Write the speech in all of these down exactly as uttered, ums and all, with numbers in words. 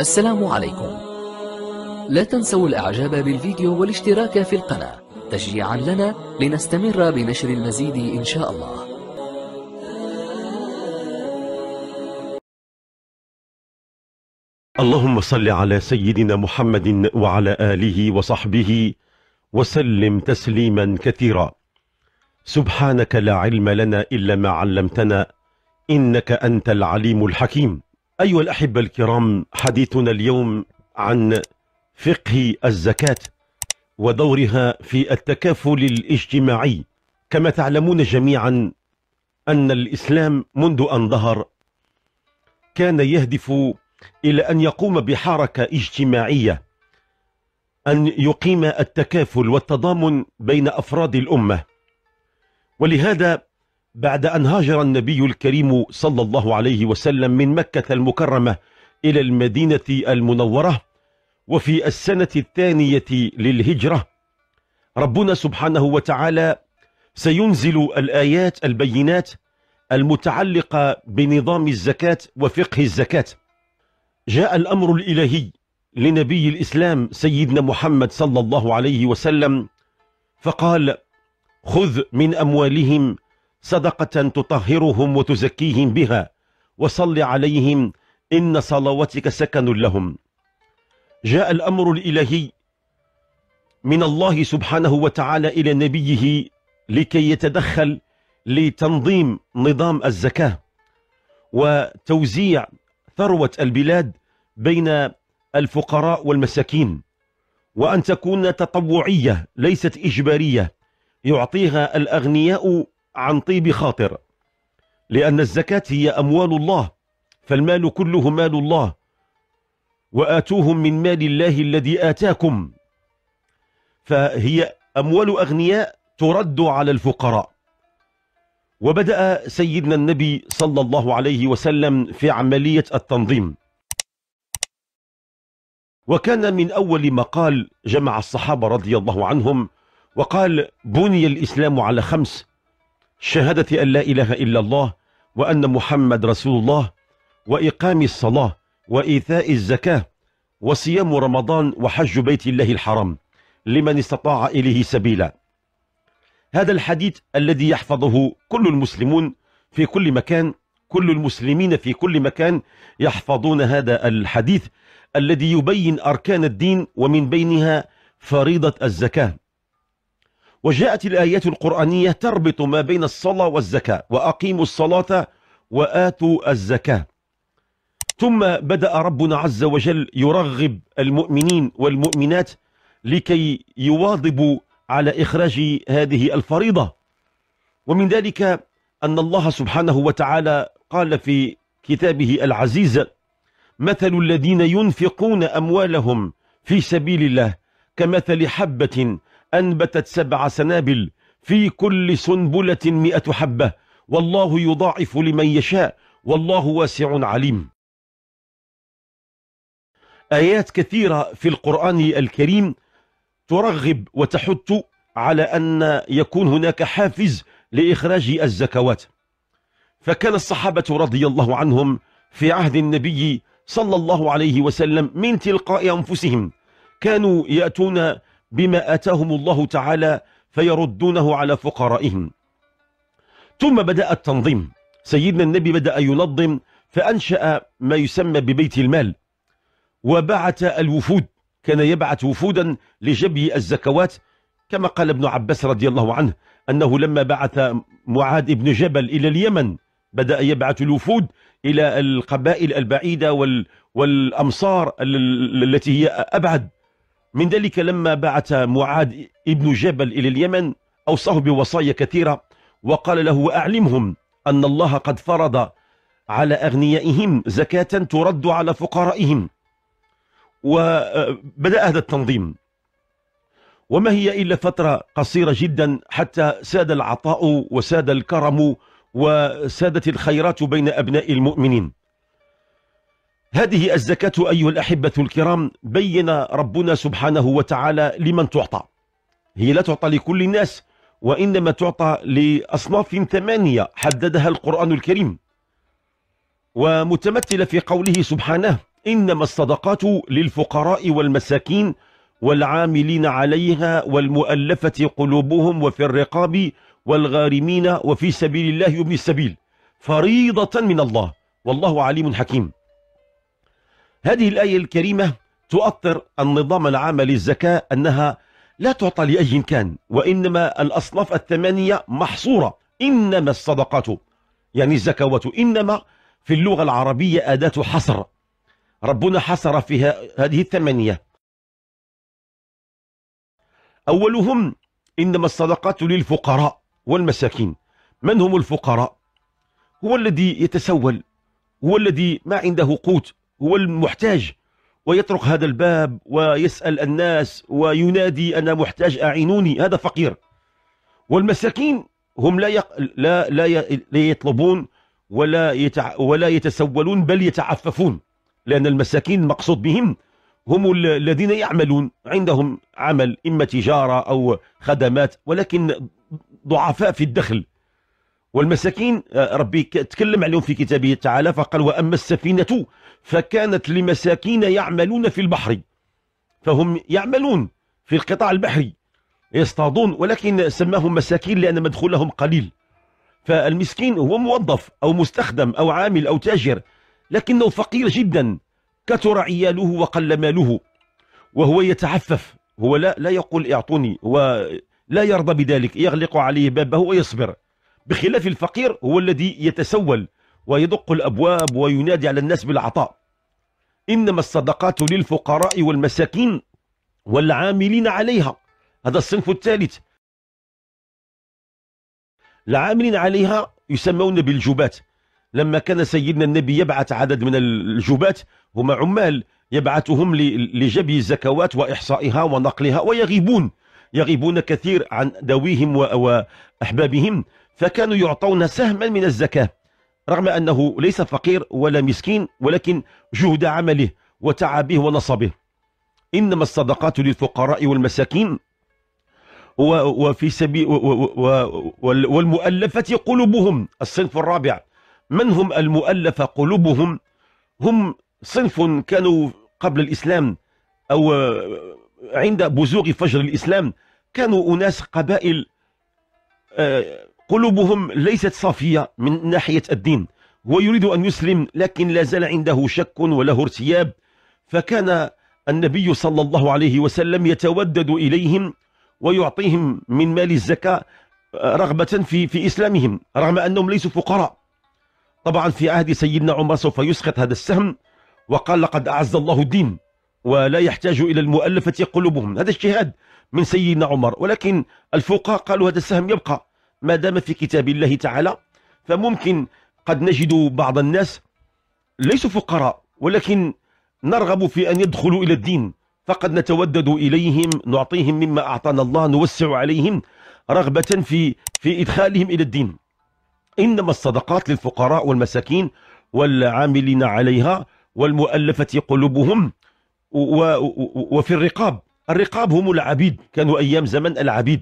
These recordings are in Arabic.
السلام عليكم. لا تنسوا الاعجاب بالفيديو والاشتراك في القناة تشجيعا لنا لنستمر بنشر المزيد إن شاء الله. اللهم صل على سيدنا محمد وعلى آله وصحبه وسلم تسليما كثيرا. سبحانك لا علم لنا إلا ما علمتنا إنك أنت العليم الحكيم. أيها الأحبة الكرام، حديثنا اليوم عن فقه الزكاة ودورها في التكافل الاجتماعي. كما تعلمون جميعا أن الإسلام منذ أن ظهر كان يهدف إلى أن يقوم بحركة اجتماعية، أن يقيم التكافل والتضامن بين أفراد الأمة. ولهذا بعد أن هاجر النبي الكريم صلى الله عليه وسلم من مكة المكرمة إلى المدينة المنورة وفي السنة الثانية للهجرة، ربنا سبحانه وتعالى سينزل الآيات البينات المتعلقة بنظام الزكاة وفقه الزكاة. جاء الأمر الإلهي لنبي الإسلام سيدنا محمد صلى الله عليه وسلم فقال: خذ من أموالهم صدقة تطهرهم وتزكيهم بها وصل عليهم إن صلواتك سكن لهم. جاء الأمر الإلهي من الله سبحانه وتعالى إلى نبيه لكي يتدخل لتنظيم نظام الزكاة وتوزيع ثروة البلاد بين الفقراء والمساكين، وأن تكون تطوعية ليست إجبارية يعطيها الأغنياء عن طيب خاطر، لأن الزكاة هي أموال الله فالمال كله مال الله، وآتوهم من مال الله الذي آتاكم. فهي أموال أغنياء ترد على الفقراء. وبدأ سيدنا النبي صلى الله عليه وسلم في عملية التنظيم، وكان من أول ما قال جمع الصحابة رضي الله عنهم وقال: بني الإسلام على خمس: شهادة أن لا إله إلا الله وأن محمد رسول الله، وإقام الصلاة، وإيتاء الزكاة، وصيام رمضان، وحج بيت الله الحرام لمن استطاع إليه سبيلا. هذا الحديث الذي يحفظه كل المسلمون في كل مكان، كل المسلمين في كل مكان يحفظون هذا الحديث الذي يبين أركان الدين ومن بينها فريضة الزكاة. وجاءت الآيات القرآنية تربط ما بين الصلاة والزكاة: وأقيموا الصلاة وآتوا الزكاة. ثم بدأ ربنا عز وجل يرغب المؤمنين والمؤمنات لكي يواظبوا على إخراج هذه الفريضة. ومن ذلك أن الله سبحانه وتعالى قال في كتابه العزيز: مثل الذين ينفقون أموالهم في سبيل الله كمثل حبة أنبتت سبع سنابل في كل سنبلة مئة حبة والله يضاعف لمن يشاء والله واسع عليم. آيات كثيرة في القرآن الكريم ترغب وتحث على أن يكون هناك حافز لإخراج الزكوات. فكان الصحابة رضي الله عنهم في عهد النبي صلى الله عليه وسلم من تلقاء أنفسهم كانوا يأتون بما آتاهم الله تعالى فيردونه على فقرائهم. ثم بدأ التنظيم، سيدنا النبي بدأ ينظم فأنشأ ما يسمى ببيت المال، وبعث الوفود، كان يبعث وفودا لجبي الزكوات، كما قال ابن عباس رضي الله عنه أنه لما بعث معاذ بن جبل إلى اليمن بدأ يبعث الوفود إلى القبائل البعيدة وال والأمصار التي هي أبعد. من ذلك لما بعث معاذ بن جبل إلى اليمن أوصاه بوصايا كثيرة وقال له: أعلمهم أن الله قد فرض على أغنيائهم زكاة ترد على فقرائهم. وبدأ هذا التنظيم، وما هي إلا فترة قصيرة جدا حتى ساد العطاء وساد الكرم وسادت الخيرات بين أبناء المؤمنين. هذه الزكاة أيها الأحبة الكرام بين ربنا سبحانه وتعالى لمن تعطى، هي لا تعطى لكل الناس وإنما تعطى لأصناف ثمانية حددها القرآن الكريم، ومتمثلة في قوله سبحانه: إنما الصدقات للفقراء والمساكين والعاملين عليها والمؤلفة قلوبهم وفي الرقاب والغارمين وفي سبيل الله وابن السبيل، فريضة من الله، والله عليم حكيم. هذه الآية الكريمة تؤطر النظام العام للزكاة، أنها لا تعطى لأي كان، وإنما الأصناف الثمانية محصورة. إنما الصدقات يعني الزكوات، إنما في اللغة العربية أداة حصر، ربنا حصر فيها هذه الثمانية. أولهم إنما الصدقات للفقراء والمساكين. من هم الفقراء؟ هو الذي يتسول، هو الذي ما عنده قوت، هو المحتاج، ويطرق هذا الباب ويسأل الناس وينادي أنا محتاج أعينوني، هذا فقير. والمساكين هم لا يق... لا لا يطلبون ولا يتع... ولا يتسولون، بل يتعففون، لأن المساكين المقصود بهم هم الذين يعملون، عندهم عمل إما تجارة أو خدمات، ولكن ضعفاء في الدخل. والمساكين ربي تكلم عليهم في كتابه تعالى فقال وأما السفينة فكانت لمساكين يعملون في البحر، فهم يعملون في القطاع البحري يصطادون، ولكن سماهم مساكين لأن مدخولهم قليل. فالمسكين هو موظف أو مستخدم أو عامل أو تاجر، لكنه فقير جدا، كثر عياله وقل ماله، وهو يتعفف، هو لا, لا يقول اعطوني، هو لا يرضى بذلك، يغلق عليه بابه ويصبر. بخلاف الفقير هو الذي يتسول ويدق الأبواب وينادي على الناس بالعطاء. إنما الصدقات للفقراء والمساكين والعاملين عليها، هذا الصنف الثالث. العاملين عليها يسمون بالجبات، لما كان سيدنا النبي يبعث عدد من الجبات، هم عمال، يبعثهم لجبي الزكوات وإحصائها ونقلها، ويغيبون، يغيبون كثير عن ذويهم وأحبابهم، فكانوا يعطون سهما من الزكاة، رغم أنه ليس فقير ولا مسكين، ولكن جهد عمله وتعبه ونصبه. إنما الصدقات للفقراء والمساكين وفي سبيل والمؤلفة قلوبهم، الصنف الرابع. من هم المؤلفة قلوبهم؟ هم صنف كانوا قبل الإسلام أو عند بزوغ فجر الإسلام، كانوا أناس قبائل قلوبهم ليست صافية من ناحية الدين، هو يريد أن يسلم لكن لا زال عنده شك وله ارتياب، فكان النبي صلى الله عليه وسلم يتودد إليهم ويعطيهم من مال الزكاة رغبة في, في إسلامهم، رغم أنهم ليسوا فقراء. طبعا في عهد سيدنا عمر سوف يسقط هذا السهم، وقال لقد أعز الله الدين ولا يحتاج إلى المؤلفة قلوبهم، هذا اجتهاد من سيدنا عمر، ولكن الفقهاء قالوا هذا السهم يبقى ما دام في كتاب الله تعالى. فممكن قد نجد بعض الناس ليسوا فقراء، ولكن نرغب في أن يدخلوا إلى الدين، فقد نتودد إليهم، نعطيهم مما أعطانا الله، نوسع عليهم رغبة في في إدخالهم إلى الدين. إنما الصدقات للفقراء والمساكين والعاملين عليها والمؤلفة قلوبهم وفي الرقاب. الرقاب هم العبيد، كانوا أيام زمن العبيد،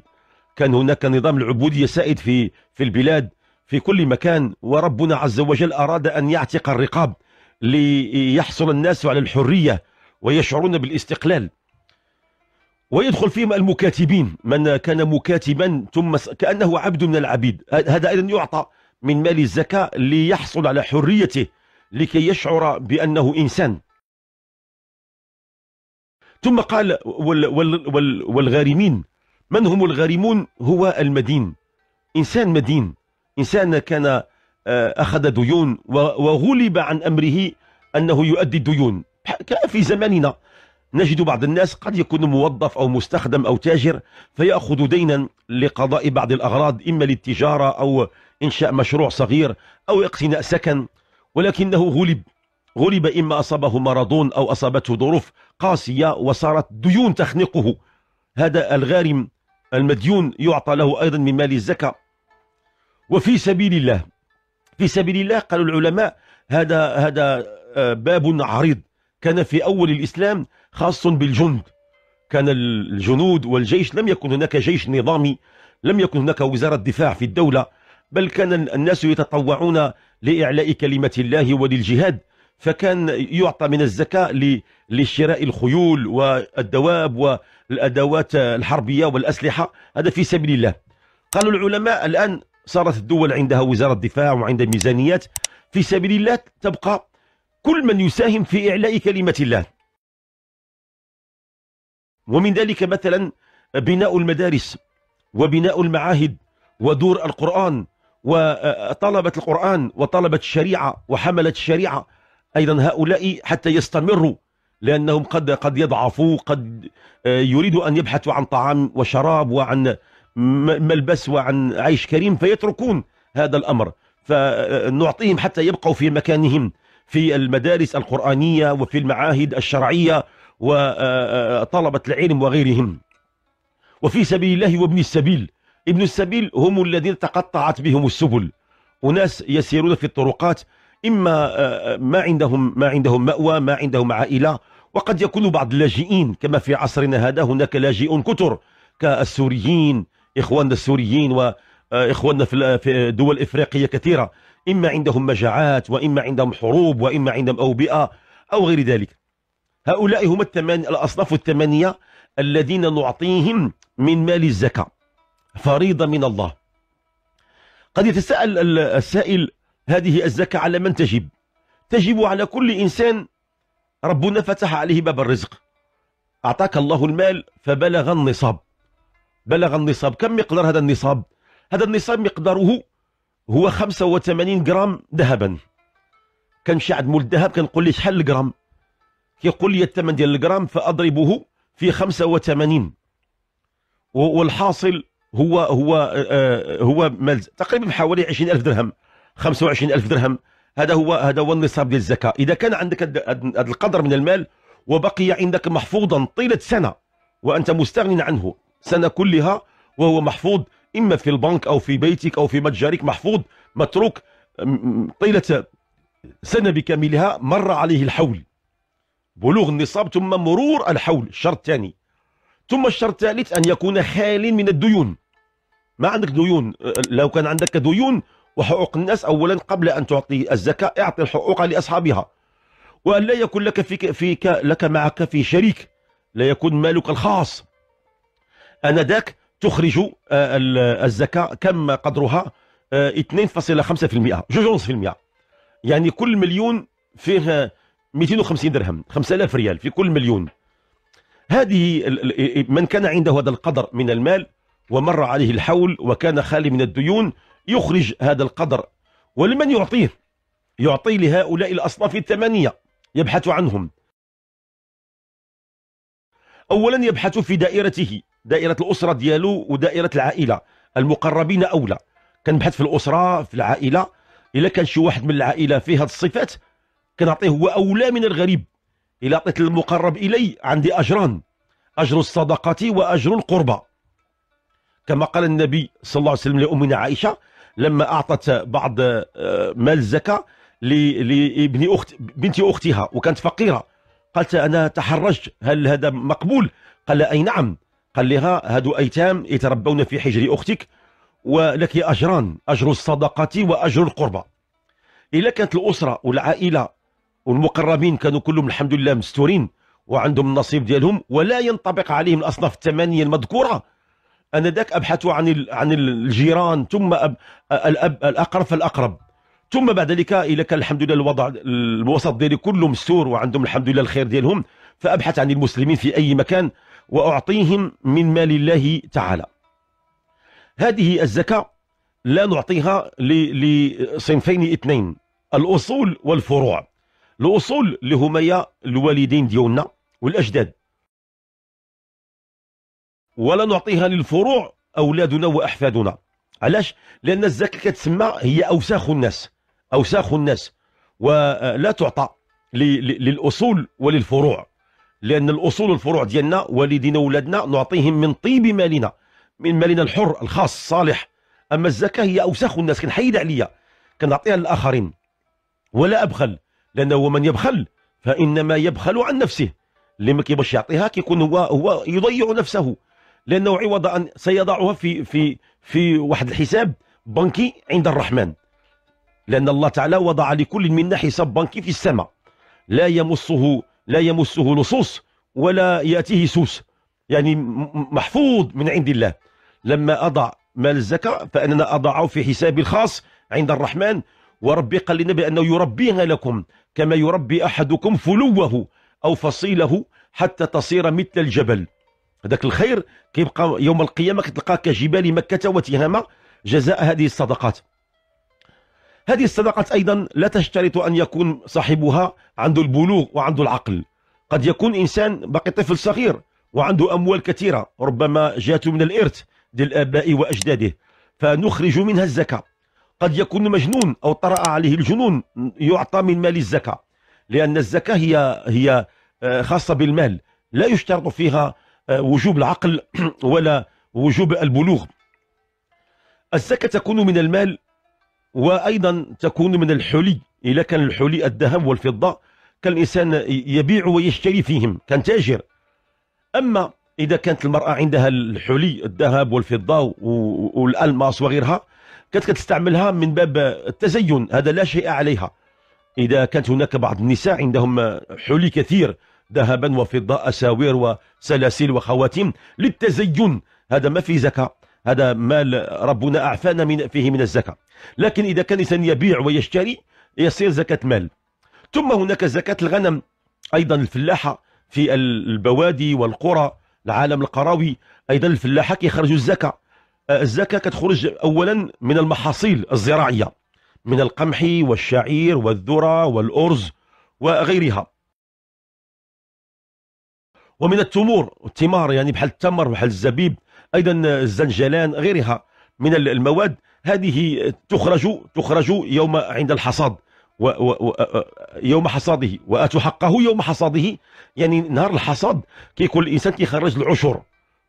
كان هناك نظام العبودية سائد في في البلاد في كل مكان، وربنا عز وجل أراد أن يعتق الرقاب ليحصل الناس على الحرية ويشعرون بالاستقلال. ويدخل فيهم المكاتبين، من كان مكاتبا ثم كأنه عبد من العبيد، هذا أيضا يعطى من مال الزكاة ليحصل على حريته، لكي يشعر بأنه إنسان. ثم قال والغارمين. من هم الغارمون؟ هو المدين، إنسان مدين، إنسان كان أخذ ديون وغلب عن أمره أنه يؤدي الديون. في زماننا نجد بعض الناس قد يكون موظف أو مستخدم أو تاجر، فيأخذ دينا لقضاء بعض الأغراض، إما للتجارة أو إنشاء مشروع صغير أو اقتناء سكن، ولكنه غلب غلب إما أصابه مرض أو أصابته ظروف قاسية وصارت ديون تخنقه. هذا الغارم المديون يعطى له أيضا من مال الزكاة. وفي سبيل الله، في سبيل الله قالوا العلماء هذا هذا باب عريض، كان في أول الإسلام خاص بالجند، كان الجنود والجيش، لم يكن هناك جيش نظامي، لم يكن هناك وزارة دفاع في الدولة، بل كان الناس يتطوعون لإعلاء كلمة الله وللجهاد، فكان يعطى من الزكاة لشراء الخيول والدواب والأدوات الحربية والأسلحة، هذا في سبيل الله. قالوا العلماء الآن صارت الدول عندها وزارة دفاع وعندها ميزانيات في سبيل الله، تبقى كل من يساهم في إعلاء كلمة الله، ومن ذلك مثلا بناء المدارس وبناء المعاهد ودور القرآن وطلبة القرآن وطلبة الشريعة وحملة الشريعة، أيضا هؤلاء حتى يستمروا، لأنهم قد قد يضعفوا، قد يريدوا أن يبحثوا عن طعام وشراب وعن ملبس وعن عيش كريم فيتركون هذا الأمر، فنعطيهم حتى يبقوا في مكانهم في المدارس القرآنية وفي المعاهد الشرعية وطلبة العلم وغيرهم. وفي سبيل الله وابن السبيل، ابن السبيل هم الذين تقطعت بهم السبل، وناس يسيرون في الطرقات، إما ما عندهم ما عندهم مأوى، ما عندهم عائلة، وقد يكون بعض اللاجئين كما في عصرنا هذا هناك لاجئون كثر كالسوريين، إخواننا السوريين وإخواننا في دول إفريقية كثيرة، إما عندهم مجاعات وإما عندهم حروب وإما عندهم أوبئة أو غير ذلك. هؤلاء هم الثمانية، الأصناف الثمانية الذين نعطيهم من مال الزكاة فريضة من الله. قد يتساءل السائل: هذه الزكاة على من تجب؟ تجب على كل إنسان ربنا فتح عليه باب الرزق، أعطاك الله المال فبلغ النصاب. بلغ النصاب، كم مقدار هذا النصاب؟ هذا النصاب مقداره هو خمسة وثمانين جرام ذهبا. كان شعد مول الذهب كنقول لي شحال الجرام، كيقول لي الثمن ديال الجرام فأضربه في خمسة وثمانين، والحاصل هو هو هو تقريبا حوالي عشرين ألف درهم، خمسة وعشرين ألف درهم. هذا هو هذا هو النصاب ديال الزكاة. إذا كان عندك هذا القدر من المال وبقي عندك محفوظا طيلة سنة وأنت مستغن عنه سنة كلها وهو محفوظ، إما في البنك أو في بيتك أو في متجرك، محفوظ متروك طيلة سنة بكاملها، مر عليه الحول، بلوغ النصاب ثم مرور الحول، الشرط الثاني. ثم الشرط الثالث أن يكون خالٍ من الديون، ما عندك ديون. لو كان عندك ديون وحقوق الناس، أولا قبل أن تعطي الزكاة اعطي الحقوق لأصحابها، وأن لا يكون لك فيك, فيك لك معك في شريك، لا يكون مالك الخاص. آنذاك تخرج الزكاة كم قدرها؟ اثنين فاصلة خمسة بالمئة، اثنين فاصلة خمسة بالمئة، يعني كل مليون فيه مئتين وخمسين درهم، خمسة آلاف ريال في كل مليون. هذه من كان عنده هذا القدر من المال ومر عليه الحول وكان خالي من الديون يخرج هذا القدر. ولمن يعطيه؟ يعطي لهؤلاء الأصناف الثمانية، يبحث عنهم. أولا يبحث في دائرته، دائرة الأسرة ديالو ودائرة العائلة، المقربين أولى. كنبحث في الأسرة، في العائلة، إلا كان شي واحد من العائلة فيه هذه الصفات كنعطيه هو أولى من الغريب. إلا أعطيت المقرب إلي عندي أجران، أجر الصدقة وأجر القربة، كما قال النبي صلى الله عليه وسلم لأمنا عائشة لما أعطت بعض مال الزكاة لابن أخت بنت أختها وكانت فقيرة، قالت أنا تحرجت هل هذا مقبول؟ قال أي نعم. قال لها هادو أيتام يتربون في حجر أختك ولك أجران، أجر الصدقة وأجر القربة. إلا كانت الأسرة والعائلة والمقربين كانوا كلهم الحمد لله مستورين وعندهم النصيب ديالهم ولا ينطبق عليهم الأصناف الثمانية المذكورة، أنا ذاك أبحث عن عن الجيران، ثم أب الأب الأقرب فالأقرب، ثم بعد ذلك إذا كان الحمد لله الوضع الوسط ديالي كله مستور وعندهم الحمد لله الخير ديالهم فأبحث عن المسلمين في أي مكان وأعطيهم من مال الله تعالى. هذه الزكاة لا نعطيها لصنفين اثنين، الأصول والفروع. الأصول اللي هما الوالدين ديالنا والأجداد، ولا نعطيها للفروع أولادنا وأحفادنا. علاش؟ لأن الزكاة كتسمى هي أوساخ الناس، أوساخ الناس، ولا تعطى للأصول وللفروع، لأن الأصول والفروع ديالنا والدينا وولادنا نعطيهم من طيب مالنا، من مالنا الحر الخاص الصالح. أما الزكاة هي أوساخ الناس، كنحيد عليا كنعطيها للآخرين. ولا أبخل، لأنه من يبخل فإنما يبخل عن نفسه، اللي ما كيبغيش يعطيها كيكون هو هو يضيع نفسه، لأنه عوض أن سيضعها في في في واحد الحساب بنكي عند الرحمن، لأن الله تعالى وضع لكل منا حساب بنكي في السماء، لا يمصه لا يمسه لصوص ولا يأتيه سوس، يعني محفوظ من عند الله. لما أضع مال الزكاة فأننا أضعه في حسابي الخاص عند الرحمن، وربي قال لنا بأنه يربيها لكم كما يربي أحدكم فلوه أو فصيله حتى تصير مثل الجبل. هذاك الخير كيبقى يوم القيامة كتلقاه كجبال مكة وتهامة، جزاء هذه الصدقات. هذه الصدقات أيضا لا تشترط أن يكون صاحبها عنده البلوغ وعنده العقل، قد يكون إنسان باقي طفل صغير وعنده أموال كثيرة ربما جاءته من الإرث ديال الآباء وأجداده، فنخرج منها الزكاة. قد يكون مجنون أو طرأ عليه الجنون، يعطى من مال الزكاة، لأن الزكاة هي هي خاصة بالمال، لا يشترط فيها وجوب العقل ولا وجوب البلوغ. الزكاة تكون من المال، وأيضا تكون من الحلي، إذا كان الحلي الذهب والفضة كان الإنسان يبيع ويشتري فيهم، كان تاجر. أما إذا كانت المرأة عندها الحلي الذهب والفضة والألماس وغيرها، كانت كتستعملها من باب التزين، هذا لا شيء عليها. إذا كانت هناك بعض النساء عندهم حلي كثير ذهبا وفضة، أساوير وسلاسل وخواتيم للتزين، هذا ما في زكاة، هذا مال ربنا أعفانا من فيه من الزكاة. لكن إذا كان الإنسان يبيع ويشتري يصير زكاة مال. ثم هناك زكاة الغنم أيضا، الفلاحة في البوادي والقرى العالم القروي، أيضا الفلاحة كيخرجوا الزكاة. الزكاة كتخرج أولا من المحاصيل الزراعية، من القمح والشعير والذرة والأرز وغيرها، ومن التمور والتمار، يعني بحال التمر بحال الزبيب، أيضا الزنجلان، غيرها من المواد. هذه تخرج تخرج يوم عند الحصاد، و و يوم حصاده، وآتوا حقه يوم حصاده، يعني نهار الحصاد كيكون الإنسان كيخرج العشر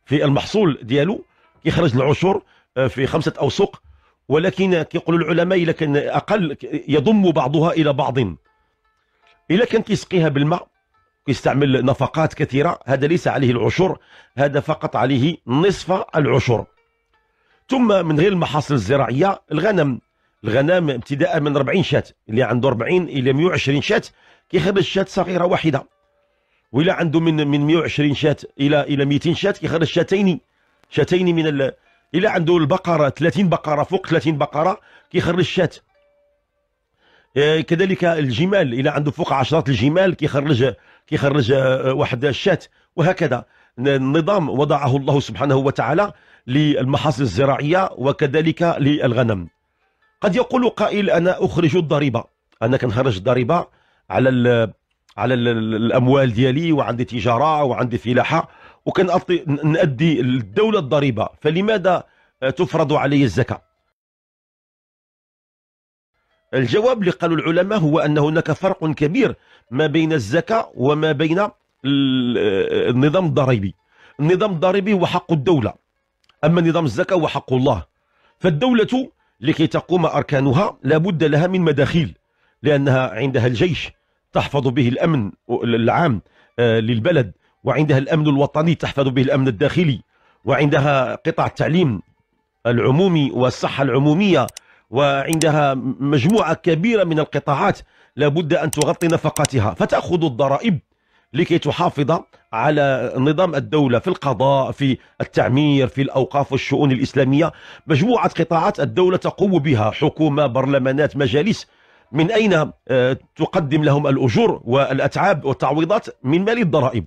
في المحصول ديالو، كيخرج العشر في خمسة أوسق، ولكن كيقولوا العلماء إلا كان أقل يضم بعضها إلى بعض. إلا كان كيسقيها بالماء كيستعمل نفقات كثيرة، هذا ليس عليه العشر، هذا فقط عليه نصف العشر. ثم من غير المحاصيل الزراعية الغنم، الغنم ابتداء من أربعين شاة، اللي عنده أربعين إلى مئة وعشرين شاة كيخرج شاة صغيرة واحدة، وإلا عنده من من مئة وعشرين شاة إلى إلى مئتين شاة كيخرج شاتين شاتين من ال... إلى عنده البقرة ثلاثين بقرة، فوق ثلاثين بقرة كيخرج شاة. كذلك الجمال، إلى عنده فوق عشرات الجمال كيخرج كيخرج واحد الشاة. وهكذا النظام وضعه الله سبحانه وتعالى للمحاصيل الزراعية وكذلك للغنم. قد يقول قائل أنا أخرج الضريبة، أنا كنخرج الضريبة على ال على ال الأموال ديالي، وعندي تجارة وعندي فلاحة، وكنعطي نأدي الدولة الضريبة، فلماذا تفرض علي الزكاة؟ الجواب اللي قالوا العلماء هو أن هناك فرق كبير ما بين الزكاة وما بين النظام الضريبي. النظام الضريبي هو حق الدولة، أما نظام الزكاة هو حق الله. فالدولة لكي تقوم أركانها لابد لها من مداخيل، لأنها عندها الجيش تحفظ به الأمن العام للبلد، وعندها الأمن الوطني تحفظ به الأمن الداخلي، وعندها قطاع التعليم العمومي والصحة العمومية، وعندها مجموعة كبيرة من القطاعات لابد أن تغطي نفقاتها، فتأخذ الضرائب لكي تحافظ على نظام الدولة في القضاء، في التعمير، في الأوقاف والشؤون الإسلامية، مجموعة قطاعات الدولة تقوم بها، حكومة، برلمانات، مجالس. من أين تقدم لهم الأجور والأتعاب والتعويضات؟ من مال الضرائب.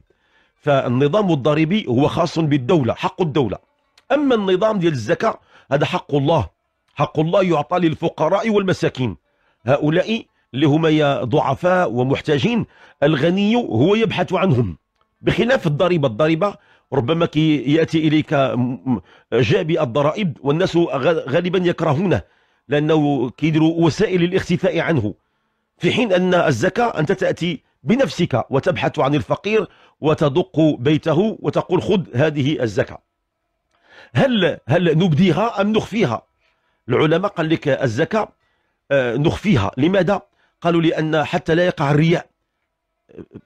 فالنظام الضريبي هو خاص بالدولة، حق الدولة. أما النظام ديال الزكاة هذا حق الله، حق الله يعطى للفقراء والمساكين، هؤلاء اللي هما ضعفاء ومحتاجين، الغني هو يبحث عنهم، بخلاف الضريبة. الضريبة ربما كي يأتي إليك جابي الضرائب والناس غالبا يكرهونه، لأنه كيديروا وسائل الاختفاء عنه، في حين أن الزكاة أنت تأتي بنفسك وتبحث عن الفقير وتدق بيته وتقول خذ هذه الزكاة. هل هل نبديها أم نخفيها؟ العلماء قال لك الزكاة نخفيها. لماذا؟ قالوا لأن حتى لا يقع الرياء،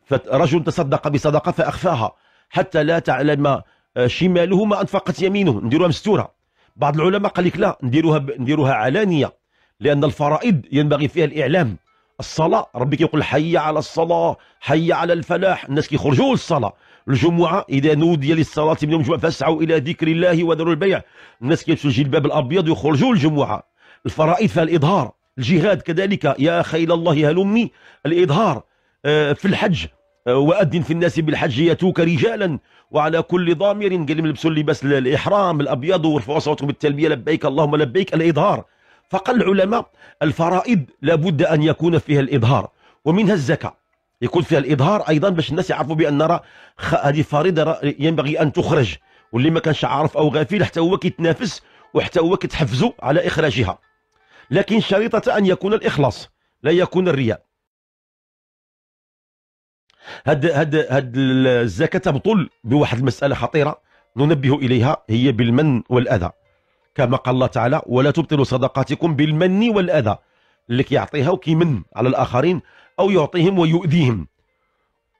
فرجل تصدق بصدقة فأخفاها حتى لا تعلم شماله ما أنفقت يمينه، نديروها مستورة. بعض العلماء قال لك لا، نديروها نديروها علانية، لأن الفرائض ينبغي فيها الإعلام، الصلاة، ربي كيقول حي على الصلاة، حي على الفلاح، الناس كيخرجوا للصلاة. الجمعة إذا نودي للصلاة من يوم الجمعة فاسعوا إلى ذكر الله وذروا البيع، الناس كيمشيو للجلباب الأبيض ويخرجوا للجمعة. الفرائض فيها الإظهار، الجهاد كذلك يا خيل الله هلمي، الإظهار في الحج، وأذن في الناس بالحج يأتوك رجالا وعلى كل ضامر، قال يلبسوا اللباس الإحرام الأبيض ويرفعوا صوتهم بالتلبية لبيك اللهم لبيك، الإظهار. فقال العلماء الفرائض لابد أن يكون فيها الإظهار، ومنها الزكاة يكون فيها الإظهار أيضا باش الناس يعرفوا بأن راه هذه فريضة ينبغي أن تخرج، واللي ما كانش عارف أو غافل حتى هو كيتنافس وحتى هو كيتحفزوا على إخراجها، لكن شريطة أن يكون الإخلاص لا يكون الرياء. هاد هاد هاد الزكاة تبطل بواحد المسألة خطيرة ننبه إليها، هي بالمن والأذى، كما قال الله تعالى ولا تبطلوا صدقاتكم بالمن والأذى، اللي كيعطيها وكيمن على الآخرين أو يعطيهم ويؤذيهم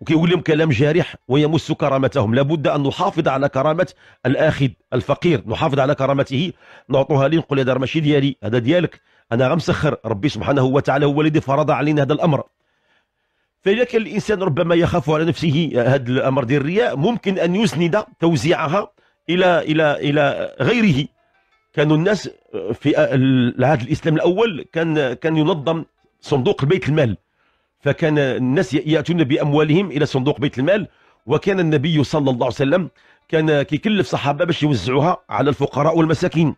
وكيقول لهم كلام جارح ويمس كرامتهم. لابد أن نحافظ على كرامة الآخذ الفقير، نحافظ على كرامته، نعطوها ليه نقول هذا راه ماشي ديالي هذا ديالك، أنا غنسخر، ربي سبحانه وتعالى هو الذي فرض علينا هذا الأمر. فإذا كان الإنسان ربما يخاف على نفسه هذا الأمر ديال الرياء، ممكن أن يسند توزيعها إلى إلى إلى غيره. كانوا الناس في العهد الإسلام الأول كان كان ينظم صندوق بيت المال، فكان الناس يأتون بأموالهم إلى صندوق بيت المال، وكان النبي صلى الله عليه وسلم كان كيكلف صحابة باش يوزعوها على الفقراء والمساكين.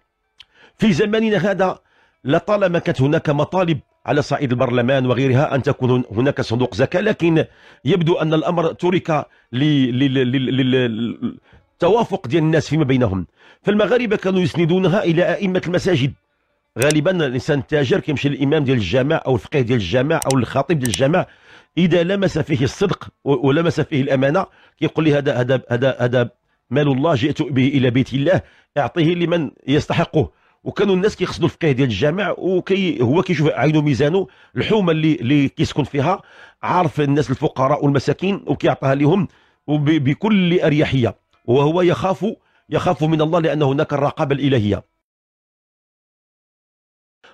في زماننا هذا لطالما كانت هناك مطالب على صعيد البرلمان وغيرها أن تكون هناك صندوق زكاة، لكن يبدو أن الأمر ترك للتوافق ديال الناس فيما بينهم. فالمغاربة كانوا يسندونها إلى أئمة المساجد، غالبا الإنسان التاجر كيمشي للإمام ديال الجامع أو الفقيه ديال الجامع أو الخطيب ديال الجامع، إذا لمس فيه الصدق ولمس فيه الأمانة كيقول لي هذا هذا هذا هذا مال الله جئت به إلى بيت الله، أعطيه لمن يستحقه. وكانوا الناس كيقصدوا الفقيه ديال الجامع وكي هو كيشوف عينه ميزانه الحومه اللي اللي كيسكن فيها، عارف الناس الفقراء والمساكين وكيعطيها لهم بكل اريحيه، وهو يخاف يخاف من الله لان هناك الرقابه الالهيه.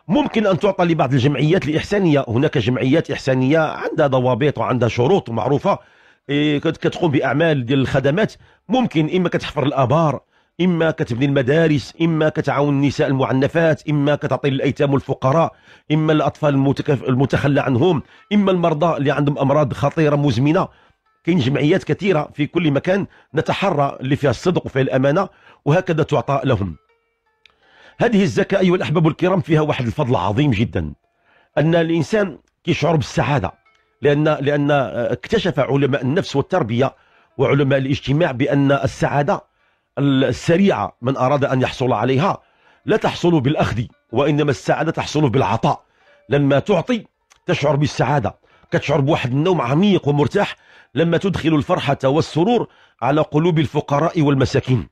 ممكن ان تعطى لبعض الجمعيات الاحسانيه، هناك جمعيات احسانيه عندها ضوابط وعندها شروط معروفه كتقوم باعمال ديال الخدمات، ممكن اما كتحفر الابار، إما كتبني المدارس، إما كتعاون النساء المعنفات، إما كتعطي للأيتام والفقراء، إما الأطفال المتخلى عنهم، إما المرضى اللي عندهم أمراض خطيرة مزمنة. كاين جمعيات كثيرة في كل مكان نتحرى اللي فيها الصدق وفيها الأمانة، وهكذا تعطى لهم. هذه الزكاة أيها الأحباب الكرام فيها واحد الفضل عظيم جدا، أن الإنسان كيشعر بالسعادة، لأن لأن اكتشف علماء النفس والتربية وعلماء الاجتماع بأن السعادة السريعة من أراد أن يحصل عليها لا تحصل بالأخذ، وإنما السعادة تحصل بالعطاء. لما تعطي تشعر بالسعادة، كتشعر بواحد النوم عميق ومرتاح لما تدخل الفرحة والسرور على قلوب الفقراء والمساكين.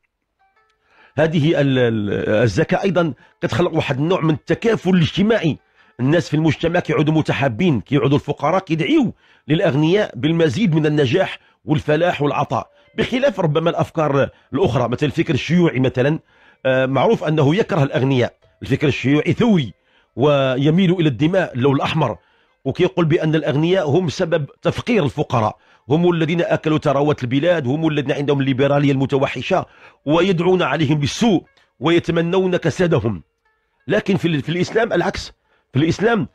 هذه الزكاة أيضا كتخلق واحد النوع من التكافل الاجتماعي، الناس في المجتمع كيعودوا متحابين، كيعودوا الفقراء كيدعيو للأغنياء بالمزيد من النجاح والفلاح والعطاء، بخلاف ربما الافكار الاخرى. مثل الفكر الشيوعي مثلا معروف انه يكره الاغنياء، الفكر الشيوعي ثوي ويميل الى الدماء اللون الاحمر، وكيقول بان الاغنياء هم سبب تفقير الفقراء، هم الذين اكلوا ثروات البلاد، هم الذين عندهم الليبراليه المتوحشه ويدعون عليهم بالسوء ويتمنون كسادهم. لكن في, في الاسلام العكس، في الاسلام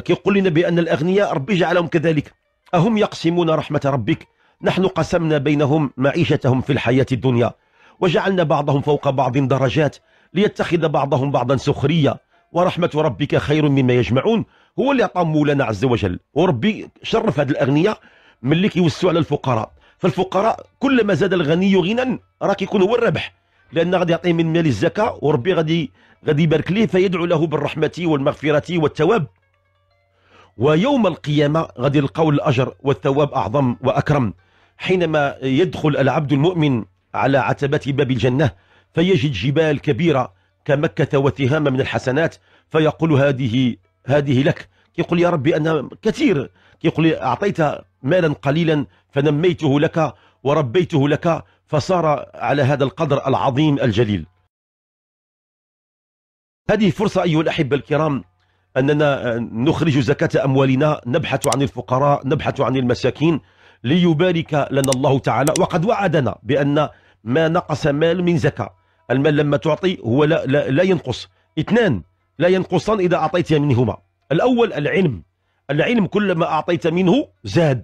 كيقول لنا بان الاغنياء ربي جعلهم كذلك، اهم يقسمون رحمه ربك، نحن قسمنا بينهم معيشتهم في الحياة الدنيا وجعلنا بعضهم فوق بعض درجات ليتخذ بعضهم بعضا سخرية ورحمة ربك خير مما يجمعون. هو اللي عطاه مولانا عز وجل، وربي شرف هاد الأغنياء من اللي كيوسعوا على الفقراء. فالفقراء كلما زاد الغني غنى راه كيكون هو الربح، لأن غادي يعطيه من مال الزكاة وربي غادي غادي يبارك ليه فيدعو له بالرحمة والمغفرة والتواب، ويوم القيامة غادي يلقاو الأجر والثواب أعظم وأكرم. حينما يدخل العبد المؤمن على عتبات باب الجنة فيجد جبال كبيرة كمكة وتهامة من الحسنات، فيقول هذه هذه لك، يقول يا ربي أنا كثير، يقول أعطيت مالا قليلا فنميته لك وربيته لك فصار على هذا القدر العظيم الجليل. هذه فرصة أيها الأحبة الكرام أننا نخرج زكاة أموالنا، نبحث عن الفقراء، نبحث عن المساكين ليبارك لنا الله تعالى. وقد وعدنا بأن ما نقص مال من زكاة، المال لما تعطي هو لا, لا, لا ينقص. اثنان لا ينقصان إذا أعطيت منهما، الأول العلم، العلم كلما أعطيت منه زاد،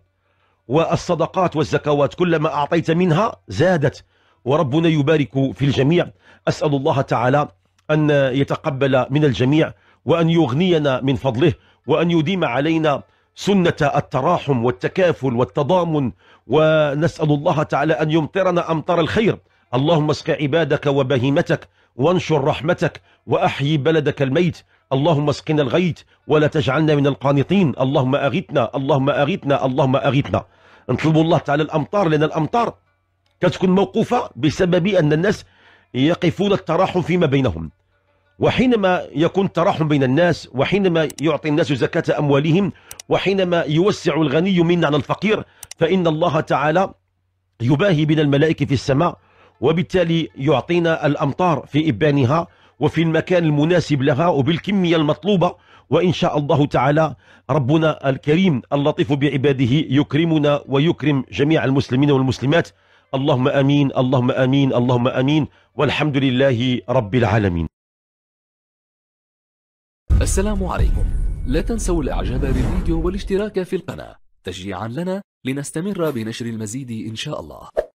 والصدقات والزكوات كلما أعطيت منها زادت، وربنا يبارك في الجميع. أسأل الله تعالى أن يتقبل من الجميع، وأن يغنينا من فضله، وأن يديم علينا سنة التراحم والتكافل والتضامن. ونسأل الله تعالى أن يمطرنا أمطار الخير. اللهم اسق عبادك وبهيمتك، وانشر رحمتك، وأحيي بلدك الميت. اللهم اسقنا الغيث ولا تجعلنا من القانطين. اللهم أغثنا، اللهم أغثنا، اللهم أغثنا. نطلب الله تعالى الأمطار، لأن الأمطار كتكون موقوفة بسبب أن الناس يقفون التراحم فيما بينهم. وحينما يكون التراحم بين الناس، وحينما يعطي الناس زكاة أموالهم، وحينما يوسع الغني منا على الفقير، فإن الله تعالى يباهي بنا الملائكة في السماء، وبالتالي يعطينا الأمطار في إبانها وفي المكان المناسب لها وبالكمية المطلوبة. وإن شاء الله تعالى ربنا الكريم اللطيف بعباده يكرمنا ويكرم جميع المسلمين والمسلمات. اللهم آمين، اللهم آمين، اللهم آمين، والحمد لله رب العالمين. السلام عليكم، لا تنسوا الإعجاب بالفيديو والاشتراك في القناة تشجيعا لنا لنستمر بنشر المزيد إن شاء الله.